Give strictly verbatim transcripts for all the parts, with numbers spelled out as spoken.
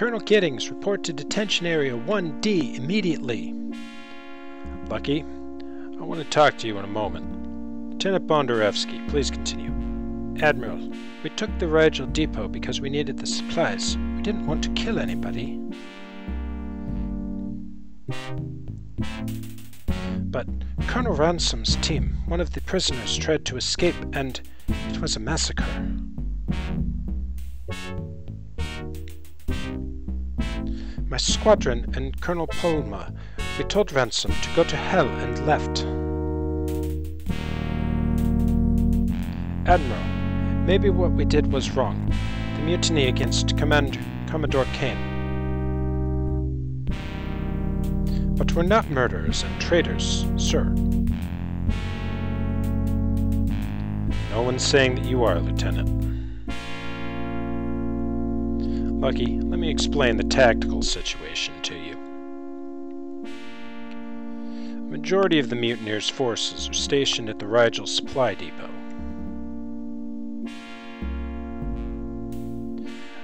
Colonel Giddings, report to Detention Area one D immediately. Lucky, I want to talk to you in a moment. Lieutenant Bondarevsky, please continue. Admiral, we took the Rigel Depot because we needed the supplies. We didn't want to kill anybody. But Colonel Ransom's team, one of the prisoners, tried to escape and it was a massacre. My squadron and Colonel Palma, we told Ransom to go to hell and left. Admiral, maybe what we did was wrong. The mutiny against Commander Commodore Kane. But we're not murderers and traitors, sir. No one's saying that you are, Lieutenant. Lucky, let me explain the tactical situation to you. The majority of the mutineers' forces are stationed at the Rigel Supply Depot.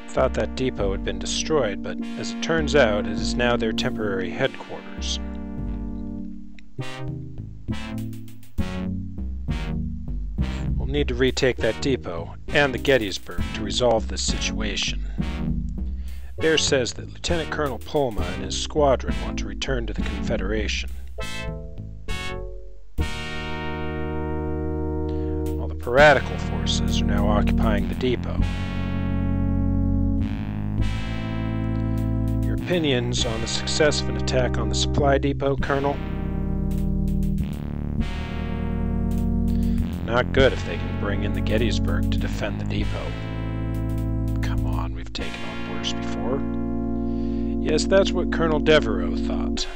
I thought that depot had been destroyed, but as it turns out, it is now their temporary headquarters. We'll need to retake that depot and the Gettysburg to resolve this situation. Bear says that Lieutenant Colonel Palma and his squadron want to return to the Confederation. While the piratical forces are now occupying the depot. Your opinions on the success of an attack on the supply depot, Colonel? Not good if they can bring in the Gettysburg to defend the depot. Come on, we've taken on before. Yes, that's what Colonel Devereaux thought.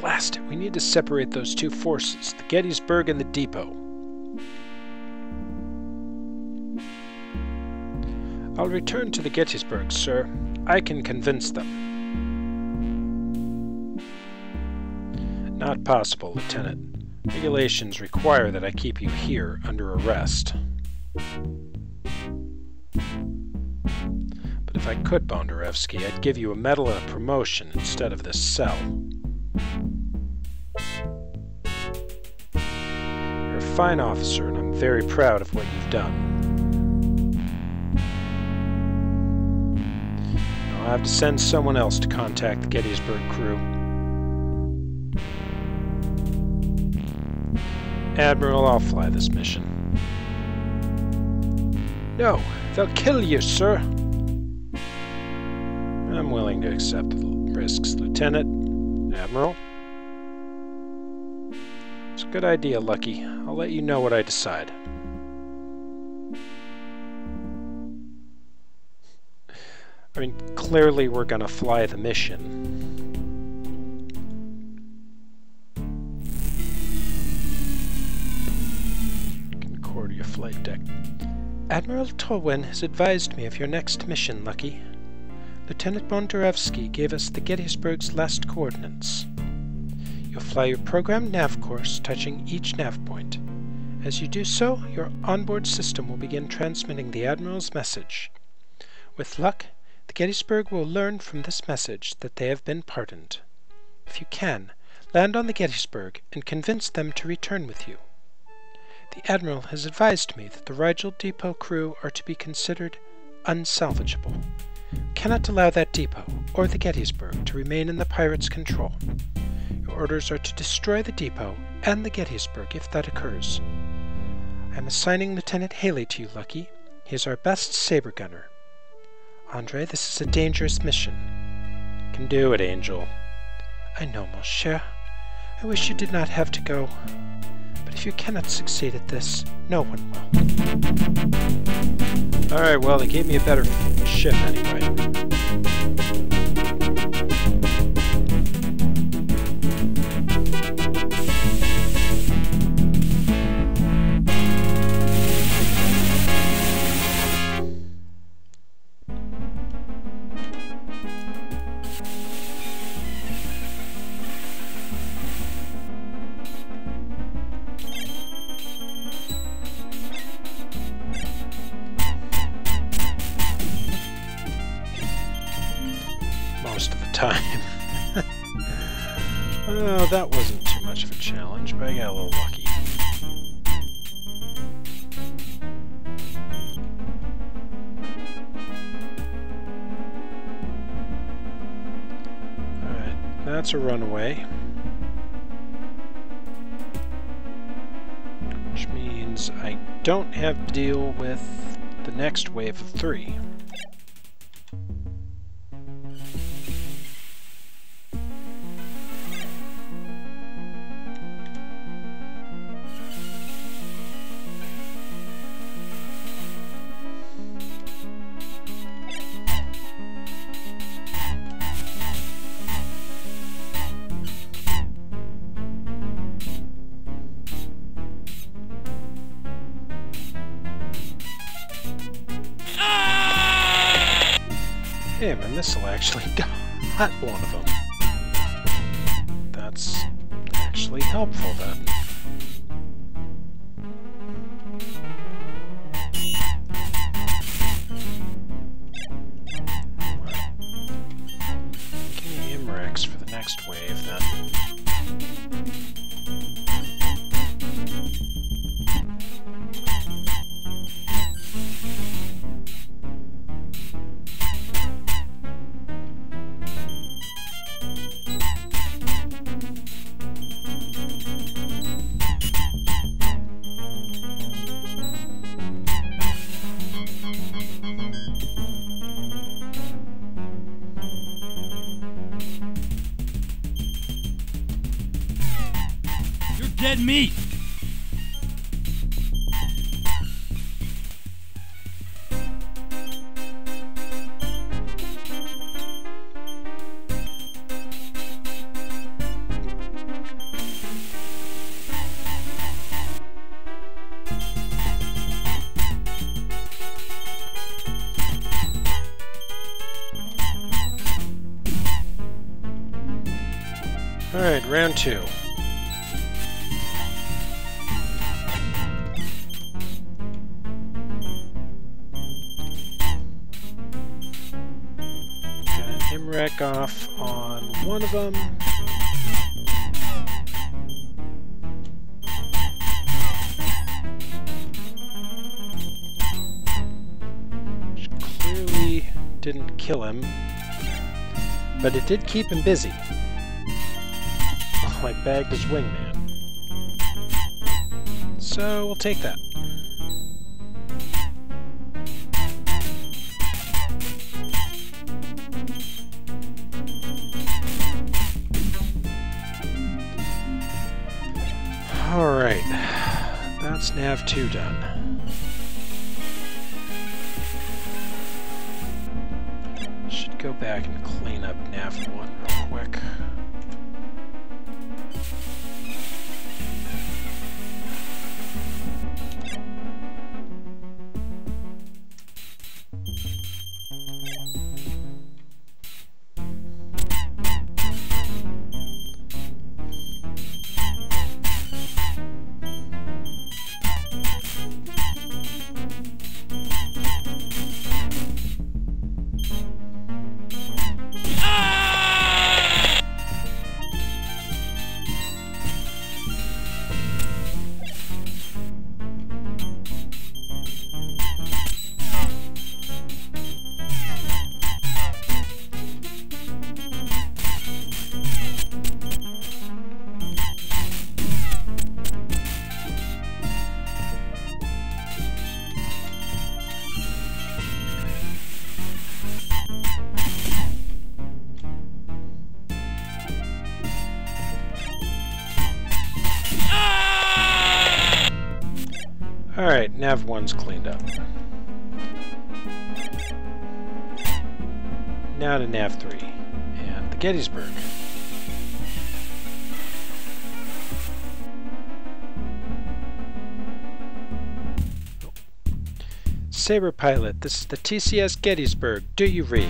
Blast it, we need to separate those two forces, the Gettysburg and the depot. I'll return to the Gettysburg, sir. I can convince them. Not possible, Lieutenant. Regulations require that I keep you here under arrest. If I could, Bondarevsky, I'd give you a medal and a promotion instead of this cell. You're a fine officer, and I'm very proud of what you've done. I'll have to send someone else to contact the Gettysburg crew. Admiral, I'll fly this mission. No, they'll kill you, sir! I'm willing to accept the risks, Lieutenant. Admiral? It's a good idea, Lucky. I'll let you know what I decide. I mean, clearly we're gonna fly the mission. Concordia flight deck. Admiral Tolwyn has advised me of your next mission, Lucky. Lieutenant Bondarevsky gave us the Gettysburg's last coordinates. You'll fly your programmed nav course, touching each nav point. As you do so, your onboard system will begin transmitting the Admiral's message. With luck, the Gettysburg will learn from this message that they have been pardoned. If you can, land on the Gettysburg and convince them to return with you. The Admiral has advised me that the Rigel Depot crew are to be considered unsalvageable. Cannot allow that depot or the Gettysburg to remain in the pirates' control. Your orders are to destroy the depot and the Gettysburg if that occurs. I am assigning Lieutenant Haley to you, Lucky. He is our best saber gunner. Andre, this is a dangerous mission. Can do it, Angel. I know, mon cher. I wish you did not have to go. But if you cannot succeed at this, no one will. Alright, well, they gave me a better ship anyway. time. Oh, that wasn't too much of a challenge, but I got a little lucky. Alright, that's a runaway. Which means I don't have to deal with the next wave of three. Missile actually got one of them. That's actually helpful then. Okay, M R E X for the next wave then. Dead meat. All right, round two. Wreck off on one of them. Which clearly didn't kill him, but it did keep him busy. Oh, I bagged his wingman. So we'll take that. Alright, that's nav two done. Should go back and clean up nav one real quick. Alright, nav one's cleaned up. Now to nav three, and the Gettysburg. Sabre pilot, this is the T C S Gettysburg. Do you read?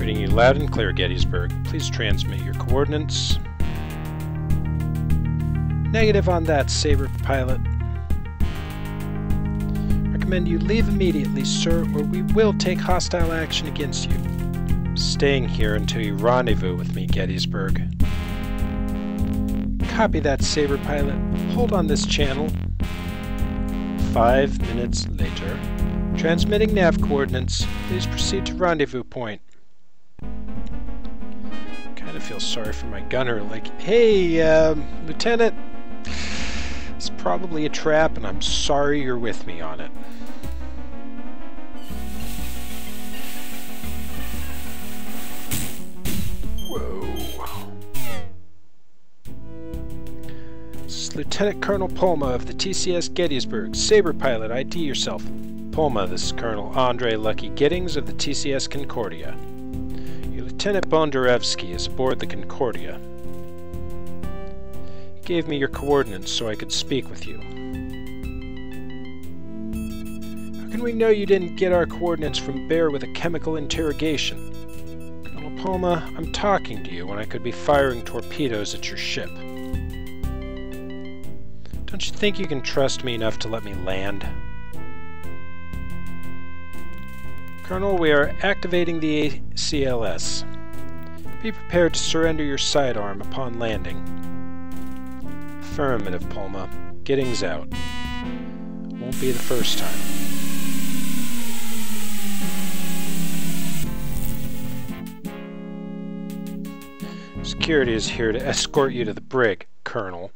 Reading you loud and clear, Gettysburg. Please transmit your coordinates. Negative on that, Sabre pilot. You leave immediately, sir, or we will take hostile action against you. staying here until you rendezvous with me, Gettysburg. Copy that, Sabre Pilot. Hold on this channel. Five minutes later. Transmitting nav coordinates. Please proceed to rendezvous point. Kind of feel sorry for my gunner. Like, hey, uh, Lieutenant, it's probably a trap, and I'm sorry you're with me on it. Whoa. This is Lieutenant Colonel Palma of the T C S Gettysburg. Sabre Pilot, I D yourself. Palma, this is Colonel Andre Lucky Giddings of the T C S Concordia. Your Lieutenant Bondarevsky is aboard the Concordia. Gave me your coordinates so I could speak with you. How can we know you didn't get our coordinates from Bear with a chemical interrogation? Colonel Palma, I'm talking to you when I could be firing torpedoes at your ship. Don't you think you can trust me enough to let me land? Colonel, we are activating the A C L S. Be prepared to surrender your sidearm upon landing. Affirmative, Palma. Giddings out. Won't be the first time. Security is here to escort you to the brig, Colonel.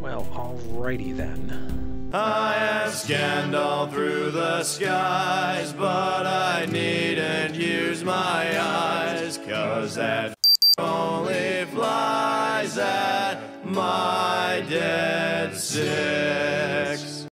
Well, alrighty then. I have scanned all through the skies, but I needn't use my eyes, 'cause that only flies at my dead sea.